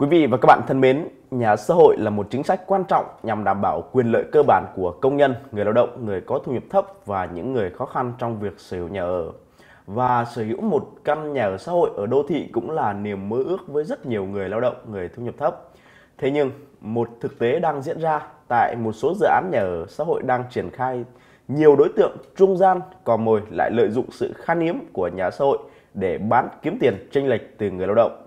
Quý vị và các bạn thân mến, nhà ở xã hội là một chính sách quan trọng nhằm đảm bảo quyền lợi cơ bản của công nhân, người lao động, người có thu nhập thấp và những người khó khăn trong việc sở hữu nhà ở. Và sở hữu một căn nhà ở xã hội ở đô thị cũng là niềm mơ ước với rất nhiều người lao động, người thu nhập thấp. Thế nhưng, một thực tế đang diễn ra tại một số dự án nhà ở xã hội đang triển khai, nhiều đối tượng trung gian cò mồi lại lợi dụng sự khan hiếm của nhà ở xã hội để bán kiếm tiền chênh lệch từ người lao động.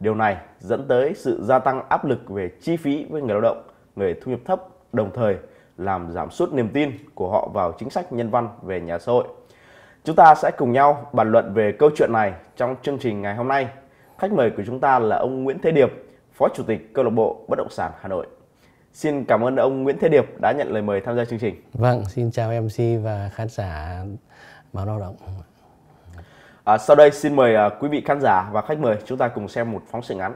Điều này dẫn tới sự gia tăng áp lực về chi phí với người lao động, người thu nhập thấp, đồng thời làm giảm sút niềm tin của họ vào chính sách nhân văn về nhà ở xã hội. Chúng ta sẽ cùng nhau bàn luận về câu chuyện này trong chương trình ngày hôm nay. Khách mời của chúng ta là ông Nguyễn Thế Điệp, Phó Chủ tịch Câu lạc bộ Bất Động Sản Hà Nội. Xin cảm ơn ông Nguyễn Thế Điệp đã nhận lời mời tham gia chương trình. Vâng, xin chào MC và khán giả Báo Lao Động. Sau đây xin mời quý vị khán giả và khách mời chúng ta cùng xem một phóng sự ngắn.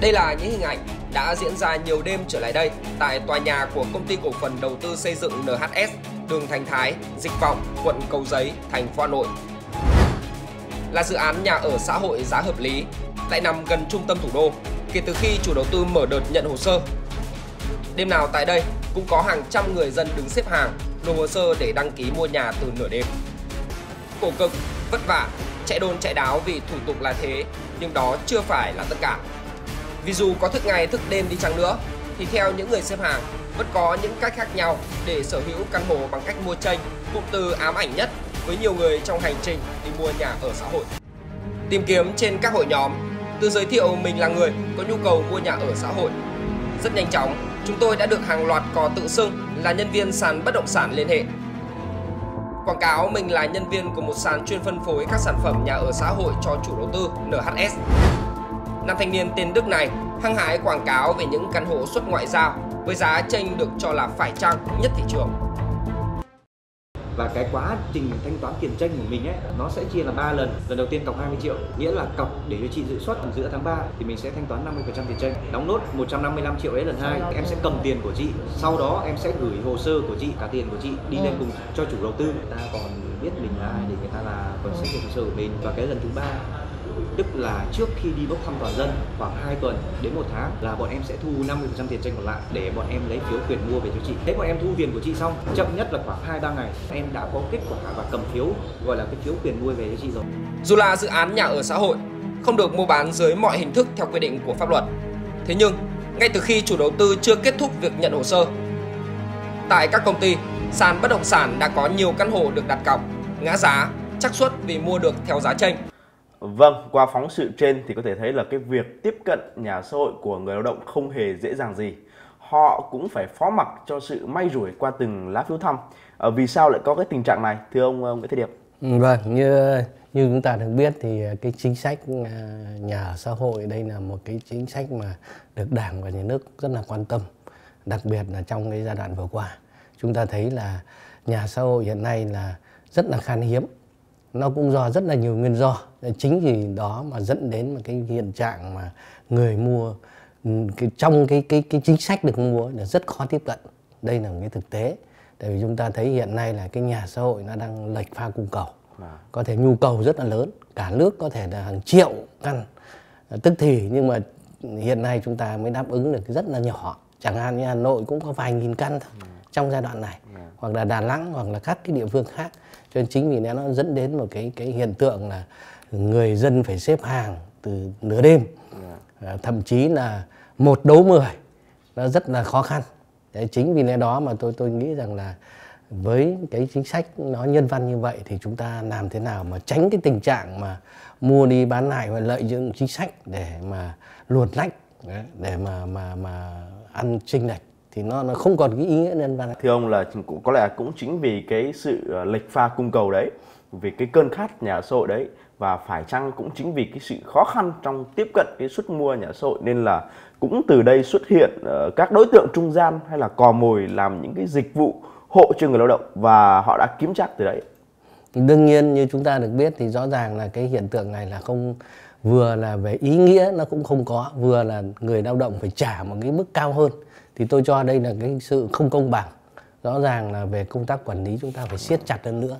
Đây là những hình ảnh đã diễn ra nhiều đêm trở lại đây tại tòa nhà của Công ty Cổ phần Đầu tư Xây dựng NHS, đường Thành Thái, Dịch Vọng, quận Cầu Giấy, thành phố Hà Nội. Là dự án nhà ở xã hội giá hợp lý, lại nằm gần trung tâm thủ đô kể từ khi chủ đầu tư mở đợt nhận hồ sơ. Đêm nào tại đây cũng có hàng trăm người dân đứng xếp hàng nộp hồ sơ để đăng ký mua nhà từ nửa đêm. Khổ cực, vất vả, chạy đôn chạy đáo vì thủ tục là thế, nhưng đó chưa phải là tất cả. Vì dù có thức ngày thức đêm đi chăng nữa, thì theo những người xếp hàng, vẫn có những cách khác nhau để sở hữu căn hộ bằng cách mua chênh, cụm từ ám ảnh nhất với nhiều người trong hành trình đi mua nhà ở xã hội. Tìm kiếm trên các hội nhóm, tự giới thiệu mình là người có nhu cầu mua nhà ở xã hội. Rất nhanh chóng, chúng tôi đã được hàng loạt cò tự xưng là nhân viên sàn bất động sản liên hệ. Quảng cáo mình là nhân viên của một sàn chuyên phân phối các sản phẩm nhà ở xã hội cho chủ đầu tư NHS. Nam thanh niên tên Đức này hăng hái quảng cáo về những căn hộ xuất ngoại giao với giá chênh được cho là phải chăng nhất thị trường. Và cái quá trình thanh toán tiền chênh của mình ấy, nó sẽ chia là 3 lần. Lần đầu tiên cọc 20 triệu, nghĩa là cọc để cho chị dự suất giữa tháng 3 thì mình sẽ thanh toán 50% tiền chênh. Đóng nốt 155 triệu ấy lần 2, em sẽ cầm tiền của chị. Sau đó em sẽ gửi hồ sơ của chị, cả tiền của chị đi lên cùng cho chủ đầu tư. Người ta còn biết mình là ai thì người ta là còn xét hồ sơ của mình. Và cái lần thứ 3, tức là trước khi đi bốc thăm toàn dân khoảng 2 tuần đến 1 tháng là bọn em sẽ thu 50% tiền chênh còn lại để bọn em lấy phiếu quyền mua về cho chị. Thế bọn em thu tiền của chị xong, chậm nhất là khoảng 2-3 ngày em đã có kết quả và cầm phiếu gọi là cái phiếu quyền mua về cho chị rồi. Dù là dự án nhà ở xã hội không được mua bán dưới mọi hình thức theo quy định của pháp luật. Thế nhưng, ngay từ khi chủ đầu tư chưa kết thúc việc nhận hồ sơ, tại các công ty, sàn bất động sản đã có nhiều căn hộ được đặt cọc, ngã giá, trắc suất vì mua được theo giá chênh. Vâng, qua phóng sự trên thì có thể thấy là cái việc tiếp cận nhà xã hội của người lao động không hề dễ dàng gì. Họ cũng phải phó mặc cho sự may rủi qua từng lá phiếu thăm. Vì sao lại có cái tình trạng này, thưa ông Nguyễn Thế Điệp? Vâng, như chúng ta được biết thì cái chính sách nhà ở xã hội đây là một cái chính sách mà được Đảng và Nhà nước rất là quan tâm. Đặc biệt là trong cái giai đoạn vừa qua, chúng ta thấy là nhà xã hội hiện nay là rất là khan hiếm. Nó cũng do rất là nhiều nguyên do, chính vì đó mà dẫn đến một cái hiện trạng mà người mua trong cái chính sách được mua là rất khó tiếp cận. Đây là một cái thực tế, tại vì chúng ta thấy hiện nay là cái nhà xã hội nó đang lệch pha cung cầu, có thể nhu cầu rất là lớn, cả nước có thể là hàng triệu căn tức thì, nhưng mà hiện nay chúng ta mới đáp ứng được rất là nhỏ. Chẳng hạn như Hà Nội cũng có vài nghìn căn thôi trong giai đoạn này, hoặc là Đà Nẵng, hoặc là các cái địa phương khác. Cho nên chính vì nó dẫn đến một cái hiện tượng là người dân phải xếp hàng từ nửa đêm, thậm chí là 1 đấu 10, nó rất là khó khăn. Đấy, chính vì lẽ đó mà tôi nghĩ rằng là với cái chính sách nó nhân văn như vậy thì chúng ta làm thế nào mà tránh cái tình trạng mà mua đi bán lại và lợi dụng chính sách để mà luồn lách, để mà ăn chênh lệch, thì nó không còn cái ý nghĩa nhân văn. Thưa ông, là có lẽ cũng chính vì cái sự lệch pha cung cầu đấy, vì cái cơn khát nhà ở xã hội đấy, và phải chăng cũng chính vì cái sự khó khăn trong tiếp cận cái suất mua nhà ở xã hội, nên là cũng từ đây xuất hiện các đối tượng trung gian hay là cò mồi làm những cái dịch vụ hộ cho người lao động, và họ đã kiếm chắc từ đấy. Đương nhiên, như chúng ta được biết thì rõ ràng là cái hiện tượng này là không, vừa là về ý nghĩa nó cũng không có, vừa là người lao động phải trả một cái mức cao hơn. Thì tôi cho đây là cái sự không công bằng. Rõ ràng là về công tác quản lý chúng ta phải siết chặt hơn nữa.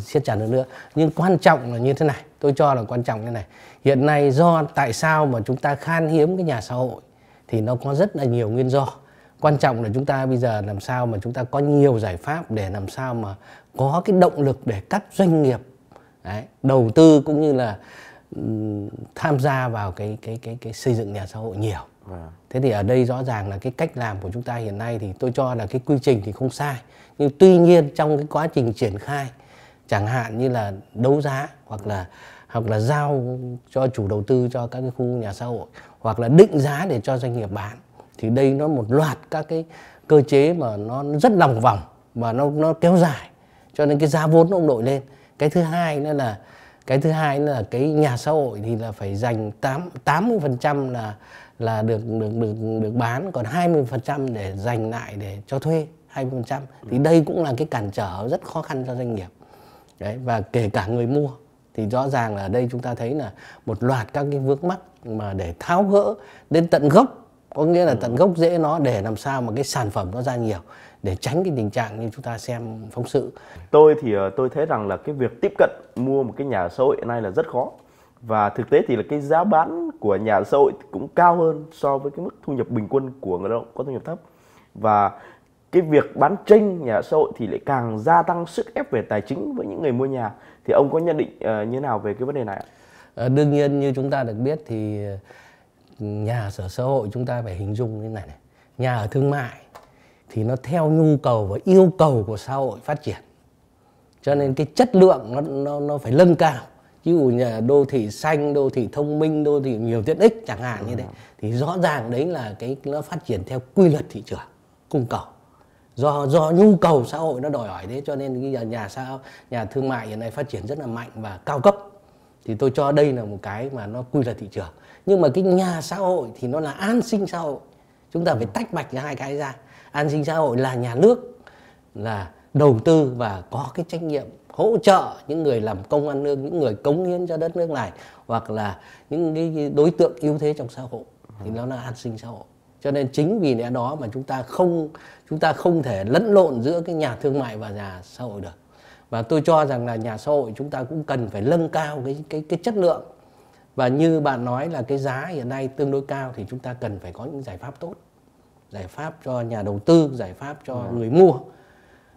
siết chặt hơn nữa. Nhưng quan trọng là như thế này, tôi cho là quan trọng như thế này. Hiện nay do tại sao mà chúng ta khan hiếm cái nhà xã hội thì nó có rất là nhiều nguyên do. Quan trọng là chúng ta bây giờ làm sao mà chúng ta có nhiều giải pháp để làm sao mà có cái động lực để các doanh nghiệp đầu tư cũng như là tham gia vào cái xây dựng nhà xã hội nhiều. Thế thì ở đây rõ ràng là cái cách làm của chúng ta hiện nay thì tôi cho là cái quy trình thì không sai. Nhưng tuy nhiên trong cái quá trình triển khai, chẳng hạn như là đấu giá hoặc là giao cho chủ đầu tư cho các cái khu nhà xã hội, hoặc là định giá để cho doanh nghiệp bán, thì đây nó một loạt các cái cơ chế mà nó rất lòng vòng và nó kéo dài, cho nên cái giá vốn nó không đội lên. Cái thứ hai nữa là cái nhà xã hội thì là phải dành 80% là được bán, còn 20% để dành lại để cho thuê 20%. Thì đây cũng là cái cản trở rất khó khăn cho doanh nghiệp. Đấy, và kể cả người mua thì rõ ràng là ở đây chúng ta thấy là một loạt các cái vướng mắc mà để tháo gỡ đến tận gốc, có nghĩa là tận gốc rễ nó, để làm sao mà cái sản phẩm nó ra nhiều, để tránh cái tình trạng như chúng ta xem phóng sự. Tôi thì tôi thấy rằng là cái việc tiếp cận mua một cái nhà xã hội hiện nay là rất khó, và thực tế thì là cái giá bán của nhà xã hội cũng cao hơn so với cái mức thu nhập bình quân của người lao động có thu nhập thấp, và cái việc bán tranh nhà xã hội thì lại càng gia tăng sức ép về tài chính với những người mua nhà. Thì ông có nhận định như thế nào về cái vấn đề này ạ? Đương nhiên như chúng ta được biết thì nhà ở xã hội chúng ta phải hình dung như thế này, nhà ở thương mại thì nó theo nhu cầu và yêu cầu của xã hội phát triển, cho nên cái chất lượng nó phải nâng cao. Ví dụ nhà đô thị xanh, đô thị thông minh, đô thị nhiều tiện ích chẳng hạn như thế, thì rõ ràng đấy là cái nó phát triển theo quy luật thị trường cung cầu, do nhu cầu xã hội nó đòi hỏi thế, cho nên cái nhà thương mại hiện nay phát triển rất là mạnh và cao cấp. Thì tôi cho đây là một cái mà nó quy luật thị trường. Nhưng mà cái nhà xã hội thì nó là an sinh xã hội, chúng ta phải tách bạch hai cái ra. An sinh xã hội là nhà nước là đầu tư và có cái trách nhiệm hỗ trợ những người làm công ăn lương, những người cống hiến cho đất nước này, hoặc là những cái đối tượng yếu thế trong xã hội, thì nó là an sinh xã hội. Cho nên chính vì lẽ đó mà chúng ta không thể lẫn lộn giữa cái nhà thương mại và nhà xã hội được. Và tôi cho rằng là nhà xã hội chúng ta cũng cần phải nâng cao cái chất lượng. Và như bạn nói là cái giá hiện nay tương đối cao thì chúng ta cần phải có những giải pháp tốt. Giải pháp cho nhà đầu tư, giải pháp cho người mua.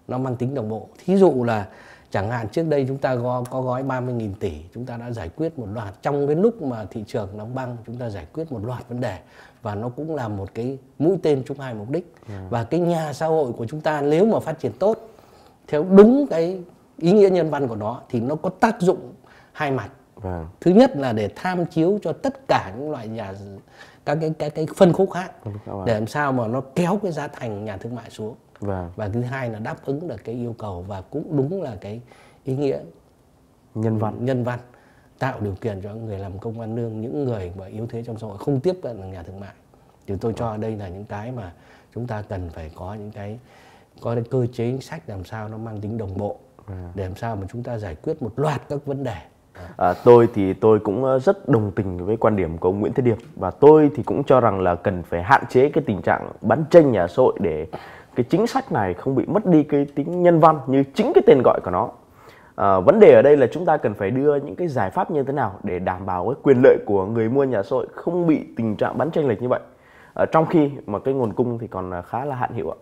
Nó mang tính đồng bộ. Thí dụ là chẳng hạn trước đây chúng ta có gói 30.000 tỷ, chúng ta đã giải quyết một loạt. Trong cái lúc mà thị trường nó băng, chúng ta giải quyết một loạt vấn đề. Và nó cũng là một cái mũi tên trúng hai mục đích. Và cái nhà xã hội của chúng ta nếu mà phát triển tốt, theo đúng cái ý nghĩa nhân văn của nó, thì nó có tác dụng hai mặt. Thứ nhất là để tham chiếu cho tất cả những loại nhà, các cái phân khúc khác, để làm sao mà nó kéo cái giá thành nhà thương mại xuống. Và thứ hai là đáp ứng được cái yêu cầu, và cũng đúng là cái ý nghĩa nhân văn, tạo điều kiện cho người làm công ăn lương, những người mà yếu thế trong xã hội không tiếp cận nhà thương mại. Thì tôi cho đây là những cái mà chúng ta cần phải có những cái cơ chế chính sách làm sao nó mang tính đồng bộ, để làm sao mà chúng ta giải quyết một loạt các vấn đề. Tôi cũng rất đồng tình với quan điểm của ông Nguyễn Thế Điệp, và tôi thì cũng cho rằng là cần phải hạn chế cái tình trạng bán tranh nhà xã hội, để cái chính sách này không bị mất đi cái tính nhân văn như chính cái tên gọi của nó. Vấn đề ở đây là chúng ta cần phải đưa những cái giải pháp như thế nào để đảm bảo cái quyền lợi của người mua nhà xã hội không bị tình trạng bán tranh lệch như vậy, trong khi mà cái nguồn cung thì còn khá là hạn hữu ạ.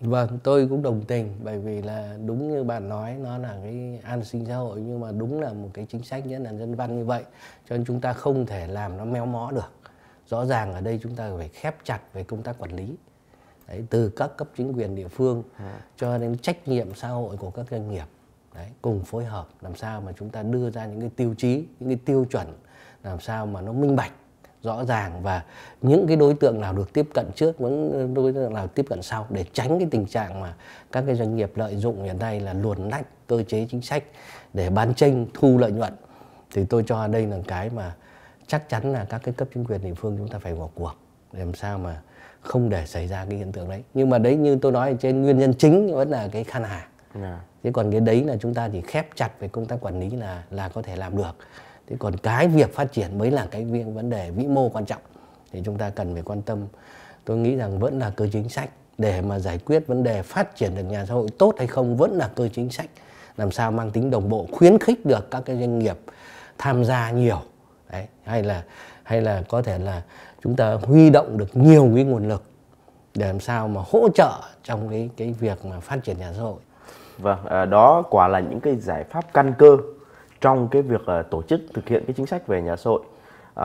Vâng, tôi cũng đồng tình, bởi vì là đúng như bạn nói, nó là cái an sinh xã hội, nhưng mà đúng là một cái chính sách rất là nhân văn như vậy, cho nên chúng ta không thể làm nó méo mó được. Rõ ràng ở đây chúng ta phải khép chặt về công tác quản lý. Đấy, từ các cấp chính quyền địa phương cho đến trách nhiệm xã hội của các doanh nghiệp. Đấy, cùng phối hợp làm sao mà chúng ta đưa ra những cái tiêu chí, những cái tiêu chuẩn làm sao mà nó minh bạch, rõ ràng, và những cái đối tượng nào được tiếp cận trước, những đối tượng nào tiếp cận sau, để tránh cái tình trạng mà các cái doanh nghiệp lợi dụng hiện nay là luồn lách cơ chế chính sách để bán tranh thu lợi nhuận. Thì tôi cho đây là cái mà chắc chắn là các cái cấp chính quyền địa phương chúng ta phải vào cuộc, để làm sao mà không để xảy ra cái hiện tượng đấy. Nhưng mà đấy như tôi nói, trên nguyên nhân chính vẫn là cái khan hàng. Thế còn cái đấy là chúng ta chỉ khép chặt về công tác quản lý là có thể làm được. Thế còn cái việc phát triển mới là cái vấn đề vĩ mô quan trọng. Thì chúng ta cần phải quan tâm, tôi nghĩ rằng vẫn là cơ chính sách. Để mà giải quyết vấn đề phát triển được nhà xã hội tốt hay không vẫn là cơ chính sách. làm sao mang tính đồng bộ, khuyến khích được các cái doanh nghiệp tham gia nhiều. Đấy, hay là có thể là chúng ta huy động được nhiều cái nguồn lực để làm sao mà hỗ trợ trong cái việc mà phát triển nhà xã hội. Vâng, đó quả là những cái giải pháp căn cơ trong cái việc tổ chức thực hiện cái chính sách về nhà xã hội.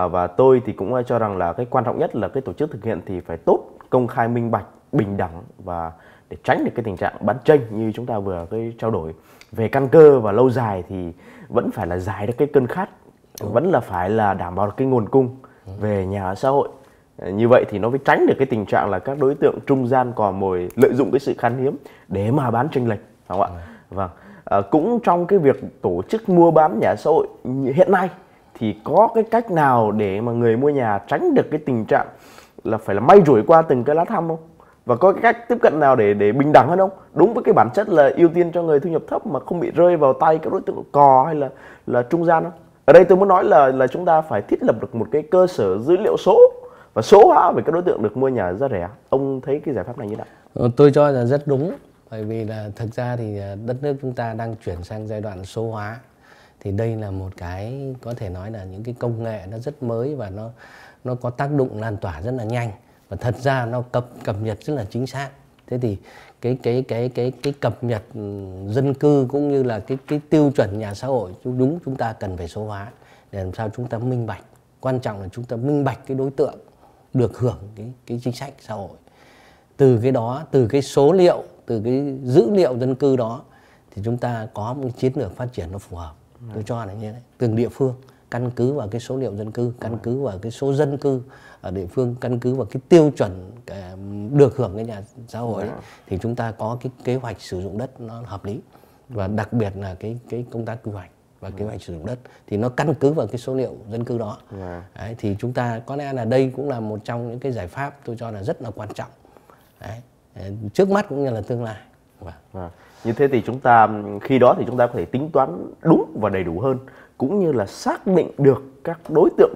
Và tôi thì cũng cho rằng là cái quan trọng nhất là cái tổ chức thực hiện thì phải tốt, công khai, minh bạch, bình đẳng, và để tránh được cái tình trạng bán tranh như chúng ta vừa cái trao đổi. Về căn cơ và lâu dài thì vẫn phải là giải được cái cơn khát, vẫn là phải là đảm bảo được cái nguồn cung về nhà ở xã hội. Như vậy thì nó mới tránh được cái tình trạng là các đối tượng trung gian cò mồi lợi dụng cái sự khan hiếm để mà bán chênh lệch, phải không ạ? Vâng. Cũng trong cái việc tổ chức mua bán nhà xã hội hiện nay thì có cái cách nào để mà người mua nhà tránh được cái tình trạng là phải là may rủi qua từng cái lá thăm không? Và có cái cách tiếp cận nào để bình đẳng hơn không? Đúng với cái bản chất là ưu tiên cho người thu nhập thấp mà không bị rơi vào tay các đối tượng cò hay là trung gian không? Ở đây tôi muốn nói là chúng ta phải thiết lập được một cái cơ sở dữ liệu số và số hóa về các đối tượng được mua nhà giá rẻ. Ông thấy cái giải pháp này như thế nào? Tôi cho là rất đúng, bởi vì là thực ra thì đất nước chúng ta đang chuyển sang giai đoạn số hóa. Thì đây là một cái có thể nói là những cái công nghệ nó rất mới và nó có tác động lan tỏa rất là nhanh, và thật ra nó cập nhật rất là chính xác. Thế thì cái cập nhật dân cư cũng như là cái tiêu chuẩn nhà xã hội đúng chúng ta cần phải số hóa để làm sao chúng ta minh bạch. Quan trọng là chúng ta minh bạch cái đối tượng được hưởng cái chính sách xã hội. Từ cái đó, từ cái số liệu, từ cái dữ liệu dân cư đó thì chúng ta có một chiến lược phát triển nó phù hợp. Tôi cho là như thế. Từng địa phương căn cứ vào cái số liệu dân cư, căn cứ vào cái số dân cư ở địa phương, căn cứ vào cái tiêu chuẩn được hưởng cái nhà xã hội ấy, thì chúng ta có cái kế hoạch sử dụng đất nó hợp lý, và đặc biệt là cái công tác quy hoạch và kế hoạch sử dụng đất thì nó căn cứ vào cái số liệu dân cư đó. Đấy, thì chúng ta có lẽ là đây cũng là một trong những cái giải pháp tôi cho là rất là quan trọng. Đấy, trước mắt cũng như là tương lai. Như thế thì chúng ta khi đó thì chúng ta có thể tính toán đúng và đầy đủ hơn, cũng như là xác định được các đối tượng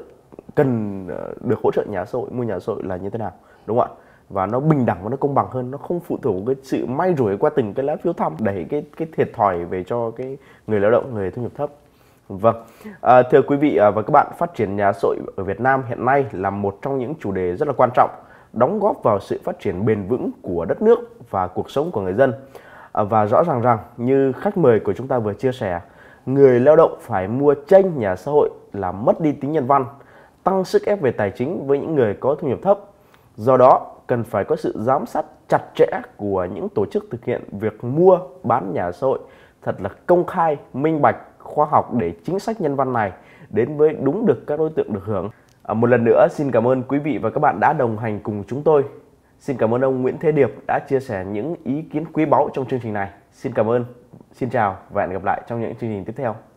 cần được hỗ trợ nhà xã hội, mua nhà xã hội là như thế nào, đúng không ạ? Và nó bình đẳng và nó công bằng hơn, nó không phụ thuộc cái sự may rủi qua từng cái lá phiếu thăm đẩy cái thiệt thòi về cho cái người lao động, người thu nhập thấp. Vâng, thưa quý vị và các bạn, phát triển nhà xã hội ở Việt Nam hiện nay là một trong những chủ đề rất là quan trọng, đóng góp vào sự phát triển bền vững của đất nước và cuộc sống của người dân. Và rõ ràng rằng như khách mời của chúng ta vừa chia sẻ, người lao động phải mua chênh nhà xã hội là mất đi tính nhân văn, tăng sức ép về tài chính với những người có thu nhập thấp. Do đó, cần phải có sự giám sát chặt chẽ của những tổ chức thực hiện việc mua bán nhà xã hội thật là công khai, minh bạch, khoa học để chính sách nhân văn này đến với đúng được các đối tượng được hưởng. Một lần nữa xin cảm ơn quý vị và các bạn đã đồng hành cùng chúng tôi. Xin cảm ơn ông Nguyễn Thế Điệp đã chia sẻ những ý kiến quý báu trong chương trình này. Xin cảm ơn, xin chào và hẹn gặp lại trong những chương trình tiếp theo.